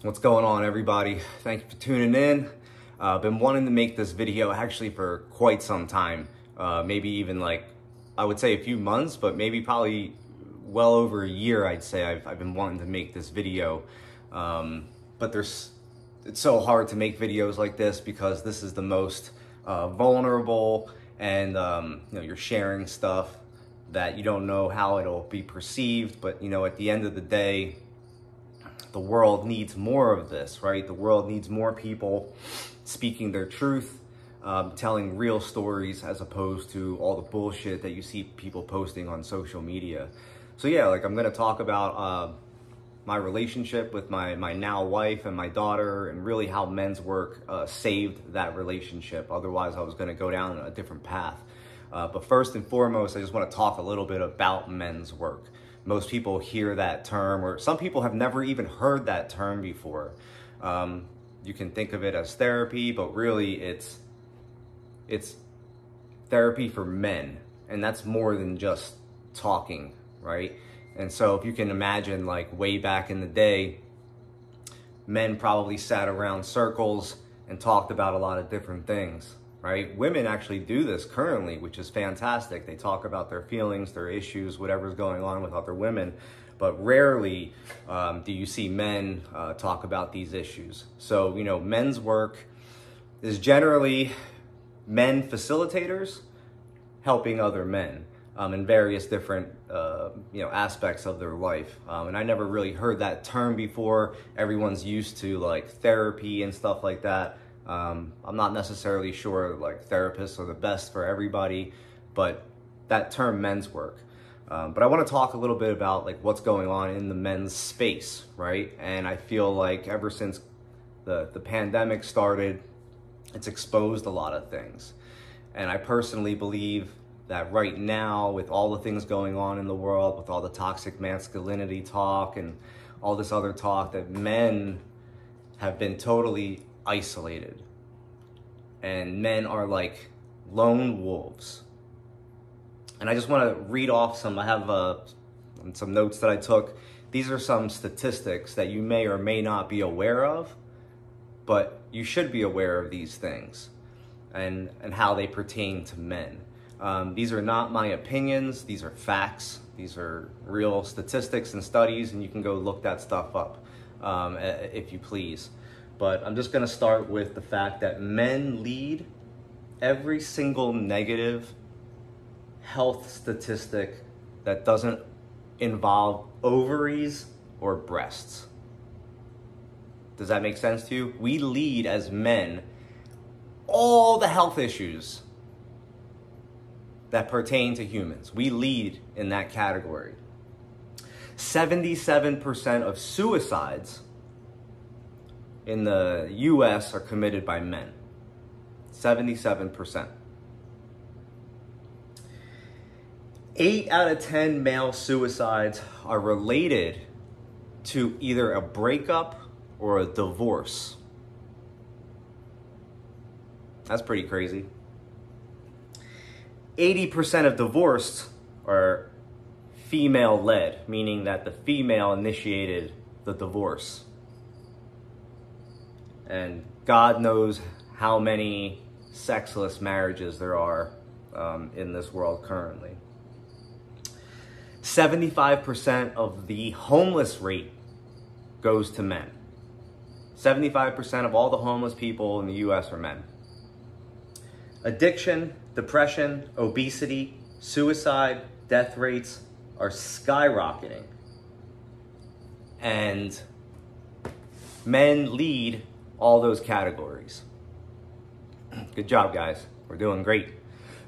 What's going on, everybody? Thank you for tuning in. I've been wanting to make this video actually for quite some time. Maybe even like, I would say a few months, but maybe probably well over a year, I'd say I've been wanting to make this video. But it's so hard to make videos like this because this is the most vulnerable, and you know, you're sharing stuff that you don't know how it'll be perceived. But you know, at the end of the day, the world needs more of this, right? The world needs more people speaking their truth, telling real stories, as opposed to all the bullshit that you see people posting on social media. So yeah, like, I'm gonna talk about my relationship with my now wife and my daughter, and really how men's work saved that relationship. Otherwise, I was gonna go down a different path. But first and foremost, I just wanna talk a little bit about men's work. Most people hear that term, or some people have never even heard that term before. You can think of it as therapy, but really it's therapy for men. And that's more than just talking, right? And so if you can imagine, like, way back in the day, men probably sat around circles and talked about a lot of different things, right? Women actually do this currently, which is fantastic. They talk about their feelings, their issues, whatever's going on with other women, but rarely do you see men talk about these issues. So, you know, men's work is generally men facilitators helping other men in various different, you know, aspects of their life. And I never really heard that term before. Everyone's used to, like, therapy and stuff like that. I'm not necessarily sure, like, therapists are the best for everybody, but that term, men's work. But I want to talk a little bit about, like, what's going on in the men's space, right? And I feel like ever since the pandemic started, it's exposed a lot of things. And I personally believe that right now, with all the things going on in the world, with all the toxic masculinity talk and all this other talk, that men have been totally isolated, and men are like lone wolves. And I just want to read off some, I have some notes that I took. These are some statistics that you may or may not be aware of, but you should be aware of these things and how they pertain to men. These are not my opinions, these are facts, these are real statistics and studies, and you can go look that stuff up if you please. But I'm just gonna start with the fact that men lead every single negative health statistic that doesn't involve ovaries or breasts. Does that make sense to you? We lead, as men, all the health issues that pertain to humans. We lead in that category. 77% of suicides in the US are committed by men. 77%. 8 out of 10 male suicides are related to either a breakup or a divorce. That's pretty crazy. 80% of divorces are female-led, meaning that the female initiated the divorce. And God knows how many sexless marriages there are in this world currently. 75% of the homeless rate goes to men. 75% of all the homeless people in the US are men. Addiction, depression, obesity, suicide, death rates are skyrocketing. And men lead all those categories. Good job, guys. We're doing great.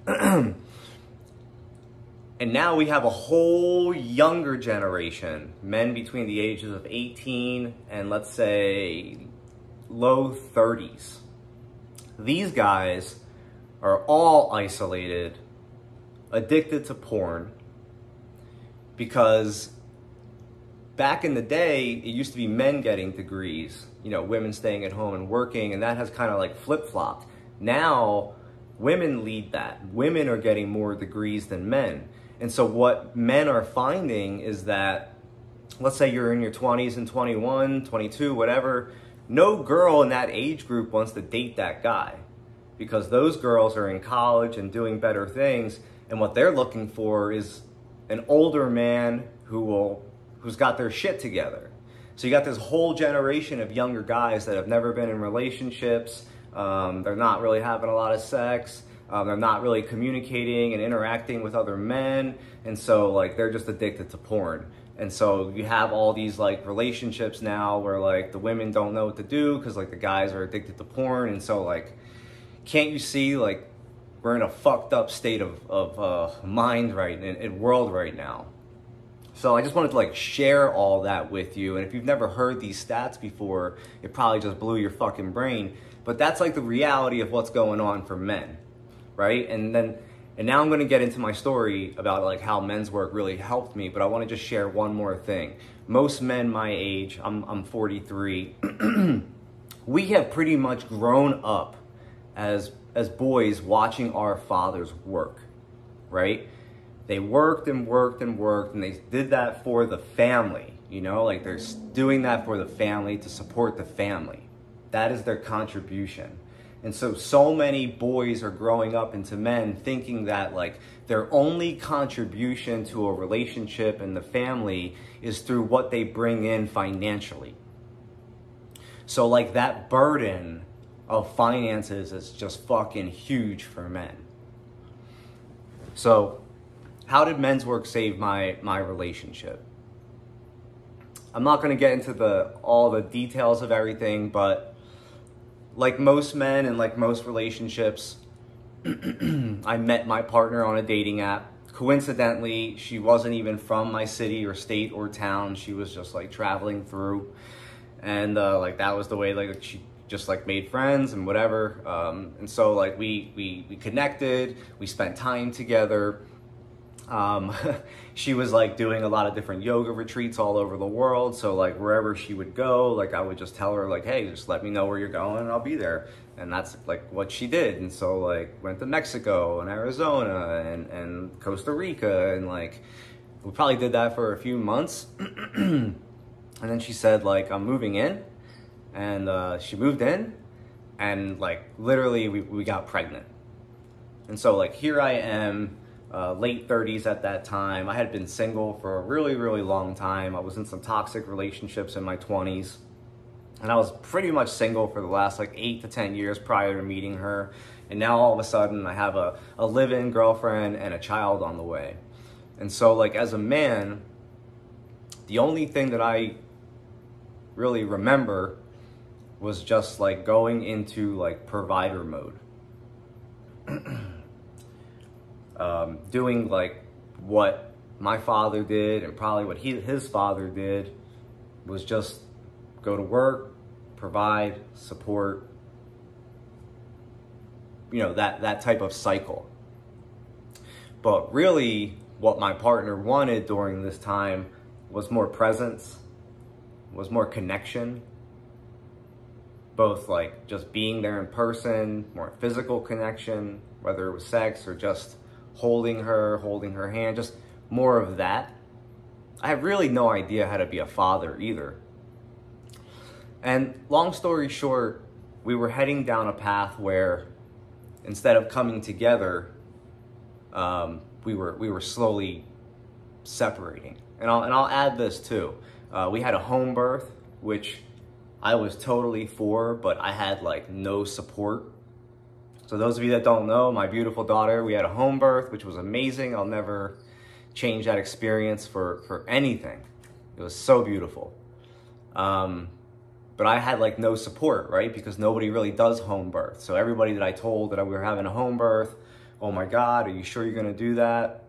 And now we have a whole younger generation, men between the ages of 18 and, let's say, low 30s. These guys are all isolated, addicted to porn, because back in the day, it used to be men getting degrees, you know, women staying at home and working, and that has kind of like flip-flopped. Now, women lead that. Women are getting more degrees than men. And so what men are finding is that, let's say you're in your 20s and 21, 22, whatever, no girl in that age group wants to date that guy because those girls are in college and doing better things. And what they're looking for is an older man who's got their shit together. So you got this whole generation of younger guys that have never been in relationships. They're not really having a lot of sex. They're not really communicating and interacting with other men. And so like, they're just addicted to porn. And so you have all these like relationships now where like the women don't know what to do because like the guys are addicted to porn. And so like, can't you see like we're in a fucked up state of mind right and world right now. So I just wanted to like share all that with you. And if you've never heard these stats before, it probably just blew your fucking brain. But that's like the reality of what's going on for men, right? And now I'm going to get into my story about like how men's work really helped me, but I want to just share one more thing. Most men my age, I'm 43, we have pretty much grown up as boys watching our fathers work, right? They worked and worked and worked, and they did that for the family, you know? Like they're doing that for the family to support the family. That is their contribution. And so many boys are growing up into men thinking that like their only contribution to a relationship and the family is through what they bring in financially. So like that burden of finances is just fucking huge for men. So how did men's work save my relationship? I'm not gonna get into all the details of everything, but like most men and like most relationships, I met my partner on a dating app. Coincidentally, she wasn't even from my city or state or town. She was just like traveling through. And like that was the way like she just like made friends and whatever. And so like we connected, we spent time together. She was like doing a lot of different yoga retreats all over the world. So like wherever she would go, like I would just tell her like, hey, just let me know where you're going and I'll be there. And that's like what she did. And so like went to Mexico and Arizona and Costa Rica. And like, we probably did that for a few months. And then she said like, I'm moving in, and she moved in, and like literally we got pregnant. And so like, here I am, late 30s at that time. I had been single for a really, really long time. I was in some toxic relationships in my 20s, and I was pretty much single for the last like 8 to 10 years prior to meeting her. And now all of a sudden I have a live-in girlfriend and a child on the way. And so like as a man, the only thing that I really remember was just like going into like provider mode. Doing like what my father did and probably what his father did, was just go to work, provide, support, you know, that type of cycle. But really what my partner wanted during this time was more presence, was more connection, both like just being there in person, more physical connection, whether it was sex or just holding her hand, just more of that. I have really no idea how to be a father either. And long story short, we were heading down a path where instead of coming together, we were slowly separating. And I'll add this too. We had a home birth, which I was totally for, but I had like no support. So those of you that don't know, my beautiful daughter, we had a home birth, which was amazing. I'll never change that experience for anything. It was so beautiful. But I had like no support, right? Because nobody really does home birth. So everybody that I told that we were having a home birth, oh my God, are you sure you're gonna do that?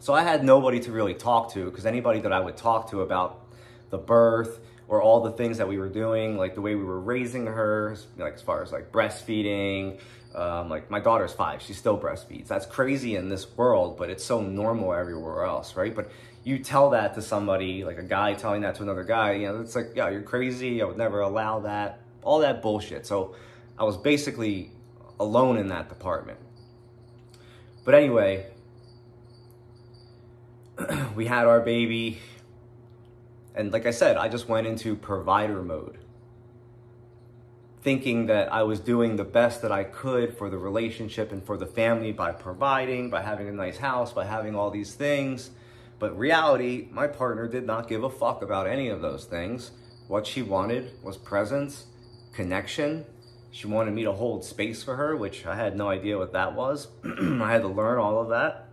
So I had nobody to really talk to, because anybody that I would talk to about the birth or all the things that we were doing, like the way we were raising her, like as far as like breastfeeding, like my daughter's 5, she still breastfeeds. That's crazy in this world, but it's so normal everywhere else, right? But you tell that to somebody, like a guy telling that to another guy, you know, it's like, yeah, you're crazy, I would never allow that, all that bullshit. So I was basically alone in that department. But anyway, we had our baby, and like I said, I just went into provider mode, thinking that I was doing the best that I could for the relationship and for the family by providing, by having a nice house, by having all these things. But reality, my partner did not give a fuck about any of those things. What she wanted was presence, connection. She wanted me to hold space for her, which I had no idea what that was. I had to learn all of that.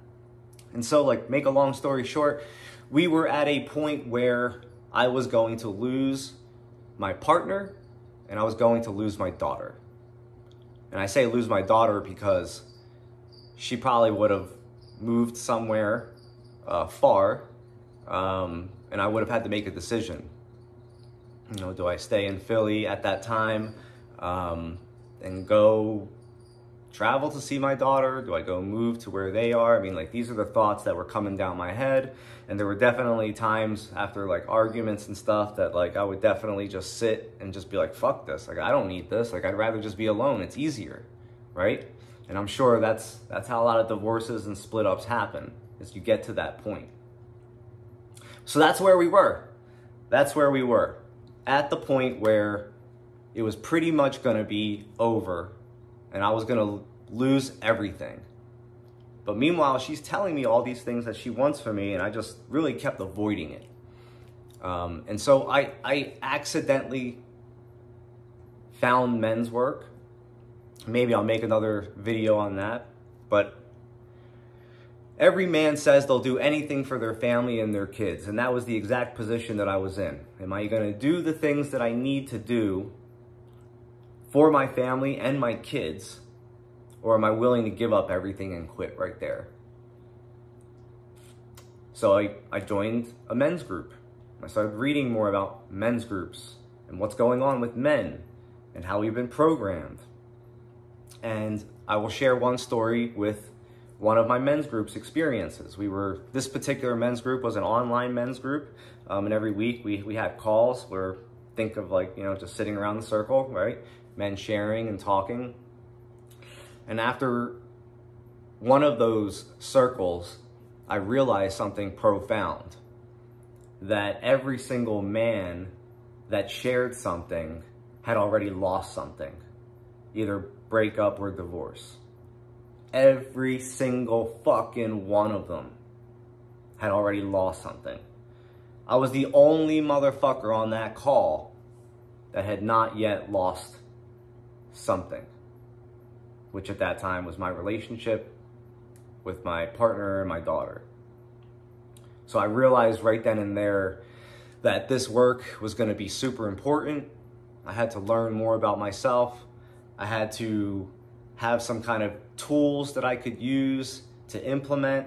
And so, like, make a long story short, we were at a point where I was going to lose my partner and I was going to lose my daughter. And I say lose my daughter because she probably would have moved somewhere far, and I would have had to make a decision. You know, do I stay in Philly at that time and go travel to see my daughter? Do I go move to where they are? I mean, like, these are the thoughts that were coming down my head. And there were definitely times after, like, arguments and stuff that, like, I would definitely just sit and just be like, fuck this. Like, I don't need this. Like, I'd rather just be alone. It's easier, right? And I'm sure that's how a lot of divorces and split ups happen, is you get to that point. So that's where we were. That's where we were. At the point where it was pretty much going to be over and I was going to lose everything. But meanwhile, she's telling me all these things that she wants for me, and I just really kept avoiding it. And so I accidentally found men's work. Maybe I'll make another video on that. But every man says they'll do anything for their family and their kids, and that was the exact position that I was in. Am I going to do the things that I need to do for my family and my kids, or am I willing to give up everything and quit right there? So I joined a men's group. I started reading more about men's groups and what's going on with men and how we've been programmed. And I will share one story with one of my men's group's experiences. This particular men's group was an online men's group, and every week we had calls where, think of, like, you know, just sitting around the circle, right? Men sharing and talking. And after one of those circles, I realized something profound, that every single man that shared something had already lost something, either breakup or divorce. Every single fucking one of them had already lost something. I was the only motherfucker on that call that had not yet lost something, which at that time was my relationship with my partner and my daughter. So I realized right then and there that this work was going to be super important. I had to learn more about myself. I had to have some kind of tools that I could use to implement.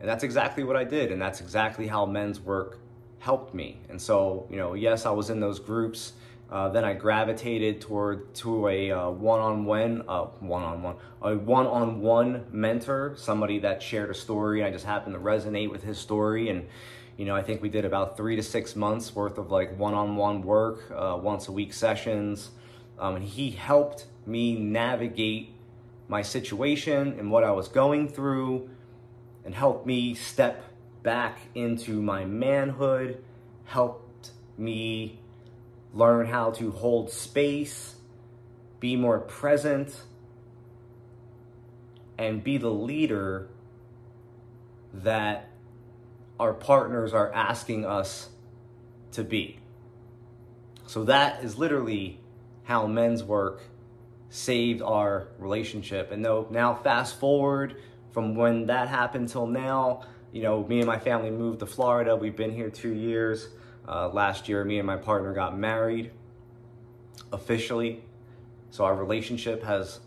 And that's exactly what I did. And that's exactly how men's work helped me. And so, you know, yes, I was in those groups. Then I gravitated to a one-on-one mentor, somebody that shared a story. I just happened to resonate with his story. And, you know, I think we did about 3 to 6 months worth of, like, one-on-one work, once a week sessions. And he helped me navigate my situation and what I was going through, and helped me step back into my manhood, helped me learn how to hold space, be more present, and be the leader that our partners are asking us to be. So that is literally how men's work saved our relationship. And though now, fast forward from when that happened till now, you know, me and my family moved to Florida. We've been here 2 years. Last year, me and my partner got married officially. So our relationship has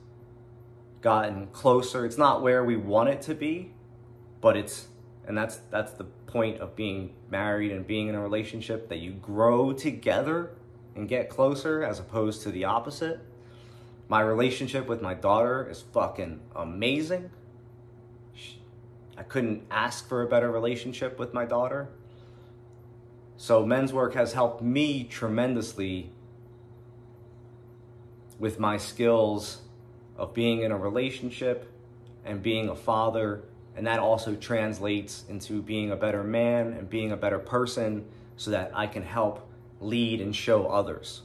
gotten closer. It's not where we want it to be, but it's, and that's the point of being married and being in a relationship, that you grow together and get closer, as opposed to the opposite. My relationship with my daughter is fucking amazing. I couldn't ask for a better relationship with my daughter. So men's work has helped me tremendously with my skills of being in a relationship and being a father And that also translates into being a better man and being a better person so that I can help lead and show others.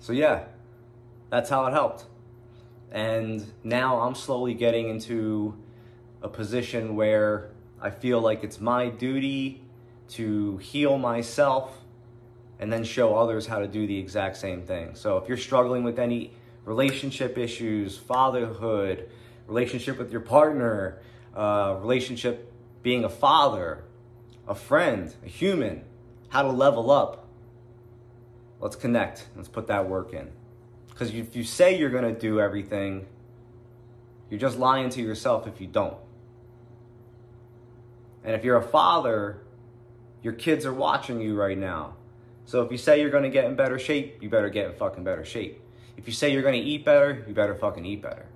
So yeah, that's how it helped. And now I'm slowly getting into a position where I feel like it's my duty to heal myself and then show others how to do the exact same thing. So if you're struggling with any relationship issues, fatherhood, relationship with your partner, relationship being a father, a friend, a human, how to level up, let's connect. Let's put that work in. Because if you say you're going to do everything, you're just lying to yourself if you don't. And if you're a father, your kids are watching you right now. So if you say you're going to get in better shape, you better get in fucking better shape. If you say you're going to eat better, you better fucking eat better.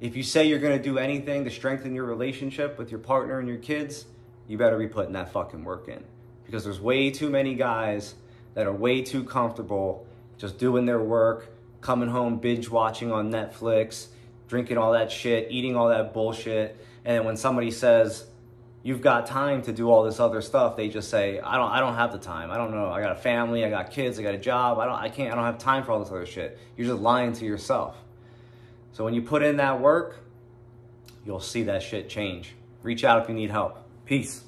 If you say you're going to do anything to strengthen your relationship with your partner and your kids, you better be putting that fucking work in. Because there's way too many guys that are way too comfortable just doing their work, coming home, binge watching on Netflix, drinking all that shit, eating all that bullshit. And then when somebody says, you've got time to do all this other stuff, they just say, I don't have the time. I don't know. I got a family. I got kids. I got a job. I don't have time for all this other shit. You're just lying to yourself. So when you put in that work, you'll see that shit change. Reach out if you need help. Peace.